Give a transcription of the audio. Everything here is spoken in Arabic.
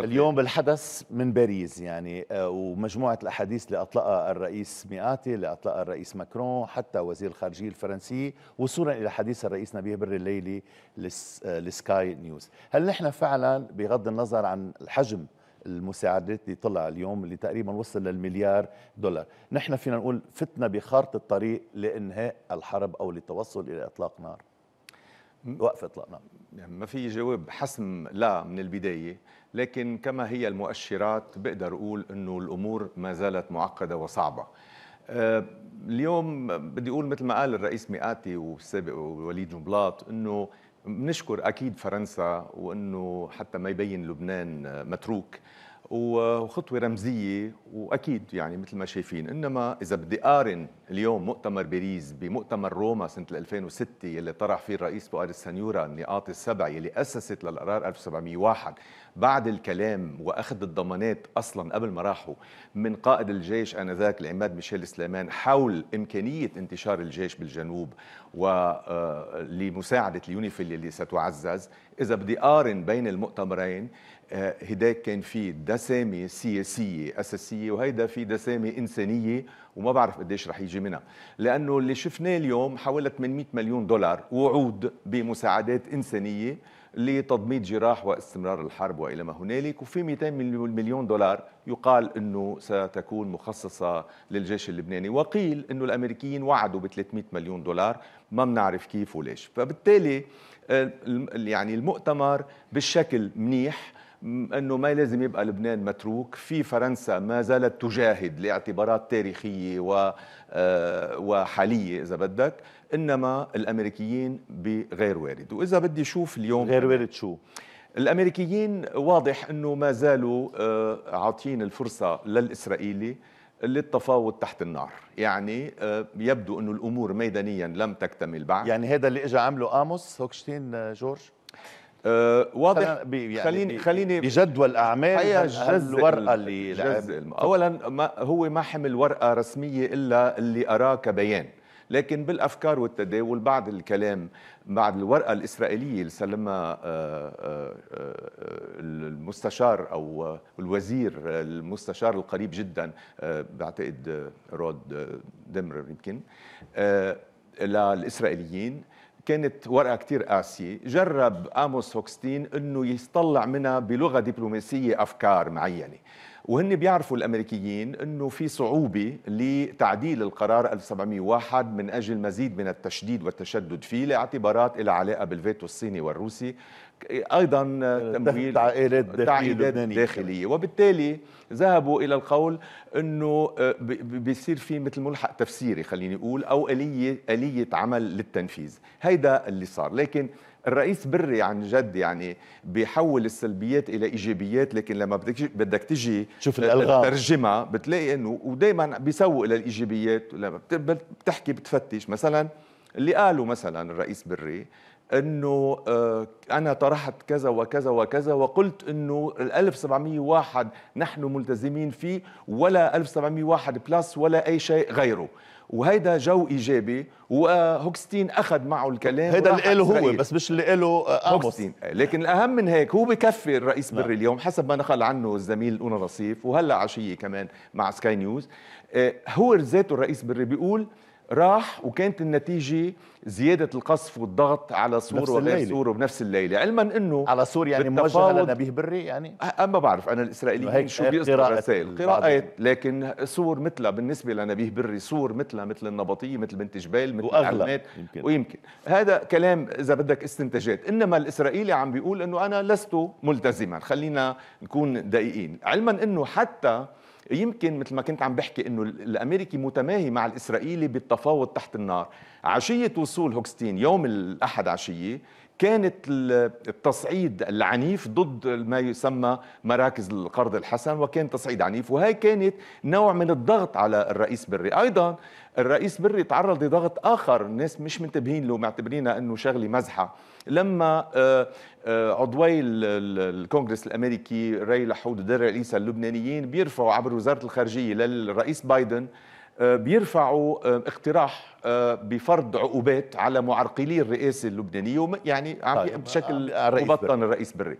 اليوم بالحدث من باريس يعني ومجموعة الأحاديث اللي أطلقها الرئيس ميقاتي اللي أطلقها الرئيس ماكرون حتى وزير الخارجية الفرنسي وصولا إلى حديث الرئيس نبيه بري الليلي لسكاي نيوز. هل نحن فعلا بغض النظر عن الحجم المساعدات اللي طلع اليوم اللي تقريبا وصل ل$1 مليار، نحن فينا نقول فتنا بخارطة الطريق لإنهاء الحرب أو للتوصل إلى إطلاق نار؟ وقف إطلاق نار يعني ما في جواب حسم لا من البداية، لكن كما هي المؤشرات بقدر أقول أنه الأمور ما زالت معقدة وصعبة. اليوم بدي أقول مثل ما قال الرئيس ميقاتي والسابق وليد جنبلاط أنه بنشكر أكيد فرنسا وأنه حتى ما يبين لبنان متروك وخطوة رمزية وأكيد يعني مثل ما شايفين. إنما إذا بدي أقارن اليوم مؤتمر باريس بمؤتمر روما سنة 2006 اللي طرح فيه الرئيس فؤاد سنيورا النقاط السبع اللي أسست للقرار 1701 بعد الكلام وأخذ الضمانات أصلا قبل ما راحوا من قائد الجيش آنذاك العماد ميشيل سليمان حول إمكانية انتشار الجيش بالجنوب ولمساعدة اليونيفيل اللي ستعزز. إذا بدي أقارن بين المؤتمرين هداك كان في دسامة سياسية أساسية وهيدا في دسامة إنسانية وما بعرف قديش رح يجي منها، لأنه اللي شفناه اليوم حوالي $800 مليون وعود بمساعدات إنسانية لتضميد جراح واستمرار الحرب وإلى ما هنالك، وفي $200 مليون يقال أنه ستكون مخصصة للجيش اللبناني، وقيل أنه الأمريكيين وعدوا ب$300 مليون ما بنعرف كيف وليش. فبالتالي يعني المؤتمر بالشكل منيح أنه ما لازم يبقى لبنان متروك، في فرنسا ما زالت تجاهد لاعتبارات تاريخية وحالية إذا بدك، إنما الأمريكيين بغير وارد. وإذا بدي شوف اليوم غير وارد شو؟ الأمريكيين واضح أنه ما زالوا عاطين الفرصة للإسرائيلي للتفاوض تحت النار، يعني يبدو أنه الأمور ميدانيا لم تكتمل بعد. يعني هذا اللي إجا عمله آموس هوكشتين جورج؟ واضح. خليني بجدول اعمال الورقه اللي اولا هو ما حمل ورقه رسميه الا اللي اراه كبيان، لكن بالافكار والتداول بعد الكلام بعد الورقه الاسرائيليه اللي سلمها المستشار او الوزير المستشار القريب جدا بعتقد رود دمر يمكن للاسرائيليين، كانت ورقة كتير قاسية. جرب آموس هوكستين أنه يطلع منها بلغة دبلوماسية أفكار معينة، وهن بيعرفوا الأمريكيين أنه في صعوبة لتعديل القرار 1701 من أجل مزيد من التشديد والتشدد فيه لاعتبارات إلى علاقة بالفيتو الصيني والروسي، أيضا تمويل تعقيدات داخلية، وبالتالي ذهبوا إلى القول أنه بيصير في مثل ملحق تفسيري خليني أقول أو آلية عمل للتنفيذ. هيدا اللي صار، لكن الرئيس بري عن جد يعني بيحول السلبيات إلى إيجابيات، لكن لما بدك تجي شوف الترجمة بتلاقي أنه ودايما بيسوق للإيجابيات، لما بتحكي بتفتش مثلا اللي قالوا مثلا الرئيس بري أنه أنا طرحت كذا وكذا وكذا وقلت أنه 1701 نحن ملتزمين فيه ولا 1701 بلس ولا أي شيء غيره، وهيدا جو إيجابي. وهوكستين أخذ معه الكلام، هيدا اللي قاله هو بس مش اللي قاله هوكستين. لكن الأهم من هيك هو بكفي الرئيس بري اليوم حسب ما نقل عنه الزميل أونا رصيف وهلأ عشية كمان مع سكاي نيوز، هو ذاته الرئيس بري بيقول راح وكانت النتيجة زيادة القصف والضغط على سور وغير سور وبنفس الليلة، علما أنه على سور يعني موجهة لنبيه بري يعني أما بعرف أنا الإسرائيليين شو بيصدر رسائل قراءات، لكن سور مثلها بالنسبة لنبيه بري سور مثلها مثل النبطية مثل بنت جبال مثل العلمات ويمكن هذا كلام إذا بدك استنتاجات، إنما الإسرائيلي عم بيقول أنه أنا لست ملتزما. خلينا نكون دقيقين، علما أنه حتى يمكن مثل ما كنت عم بحكي انه الامريكي متماهي مع الاسرائيلي بالتفاوض تحت النار. عشيه وصول هوكستين يوم الاحد عشيه كانت التصعيد العنيف ضد ما يسمى مراكز القرض الحسن، وكان تصعيد عنيف، وهي كانت نوع من الضغط على الرئيس بري. ايضا الرئيس بري تعرض لضغط اخر الناس مش منتبهين له معتبرينه انه شغله مزحه، لما عضوي الكونغرس الامريكي ري لحود ودرع العيسى اللبنانيين بيرفعوا عبر وزاره الخارجيه للرئيس بايدن بيرفعوا اقتراح بفرض عقوبات على معرقلي الرئاسة اللبنانية، يعني بشكل مبطن الرئيس بري.